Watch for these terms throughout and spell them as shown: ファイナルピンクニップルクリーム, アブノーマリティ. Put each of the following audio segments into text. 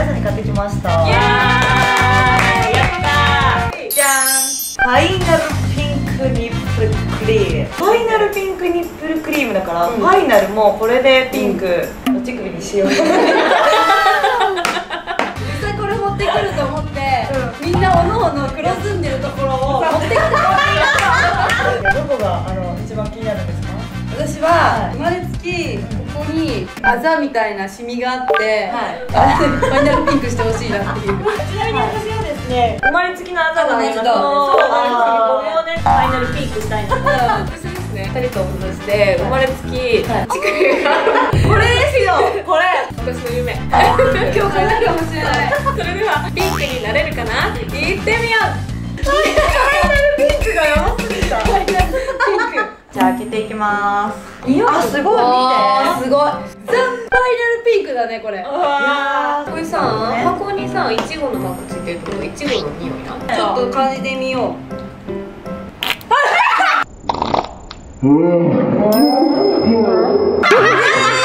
皆さんに買ってきました。イエーイ、やったー。じゃーん、ファイナルピンクニップルクリーム。ファイナルピンクニップルクリームだから、ファイナルもこれでピンク、お乳首にしよう。実際これ持ってくると思って、みんなおのおの黒ずんでるところを持ってきた。どこが一番気になるんですか？私は生まれつきここにあざみたいなシミがあって、ファイナルピンクしてほしいなっていう。ちなみに私はですね、生まれつきのあざがないので、これをね、ファイナルピンクしたいなと。私ですね、2人とお話して生まれつき乳首がある。これですよ、これ。私の夢。今日叶うかもしれない。それではピンクになれるかな？行ってみよう。ファイナルピンクがやばすぎた。じゃあ開けていきます。いや、すごい、見て、すごい。ザ・ファイナルピンクだね、これ。これさ、箱にさ、いちごのマークついてるけど、いちごの匂いな。ちょっと嗅いでみよう。め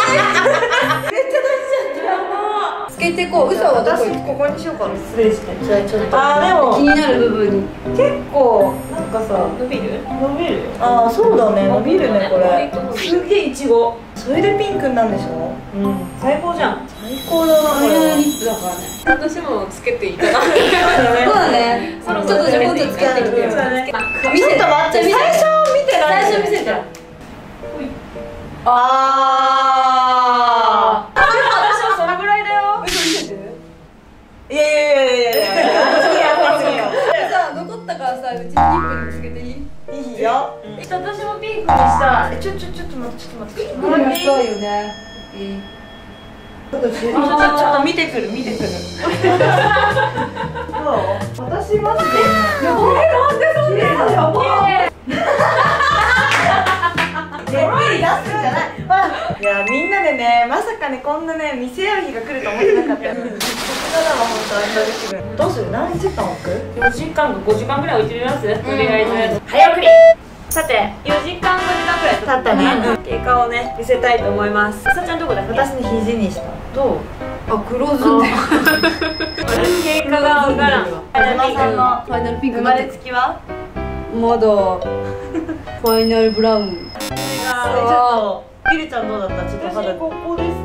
っちゃ出しちゃった。つけてこう。嘘は私ここにしようかな。失礼して。じゃあちょっと気になる部分に。結構伸びる？伸びる。ああ、そうだね、伸びるね、これ。すげえイチゴ。それでピンクになるんでしょ？うん、最高じゃん。最高だな、これ。ファイナルリップだからね。私もつけていいかな。そうだね。ちょっと自分でつけてきてよ。ちょっと待って、最初見せて。ああ。私はそのぐらいだよ。嘘見せてる？いやいやいやいや。うちにピンクにつけていい？いいよ。私もピンクにしたい。ちょっと待って。ピンクにしたいよね。ちょっと見てくる。私マジで。いや、みんなでね、まさかね、こんなね、見せ合う日が来ると思ってなかったよ。ただは本当にどうする？何時間置く？4時間か5時間ぐらい置いてみます？お願いします。早送り。さて、4時間5時間ぐらい経ったね。経過をね、見せたいと思います。さちゃんどこだっけ？私の肘にした。どう？あ、黒ずんでる。経過が分からん。ファイナルピンク。生まれつきは？まだ。ファイナルブラウン。そう。ゆりちゃんどうだった？ちょっと肌ここですね。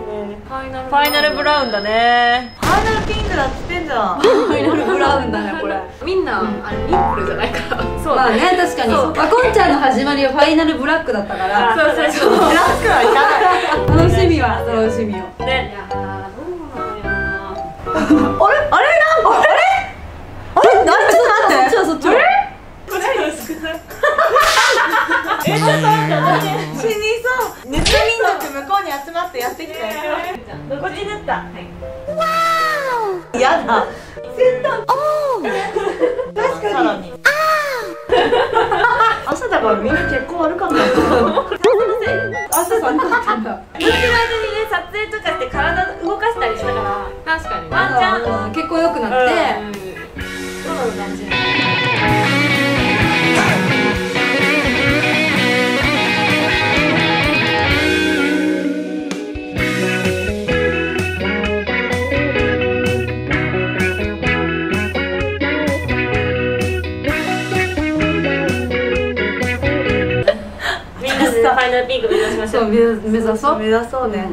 ファイナルブラウンだね。ファイナルピンクだっつってんじゃん。ファイナルブラウンだね、これ。みんなあれニップルじゃないから。そうだね、確かに。あこんちゃんの始まりはファイナルブラックだったから。そうそうそう、ブラックはいらない。楽しみは楽しみよね。いやー、どうなんやろ。あれ、なんかちょっと待って、ちょっと待って、死にそう。ネット民族向こうに集まってやってきたよ。こっち塗った。わー。やだ。先端。おー。確かに。あー。朝だからみんな結構悪かった。朝寒かったんだ。寝てる間にね、撮影とかして体動かしたりしたから。確かに。ワンちゃん結構良くなって。そうな感じ。ファイナルピンク目指しましょう。目指そうね。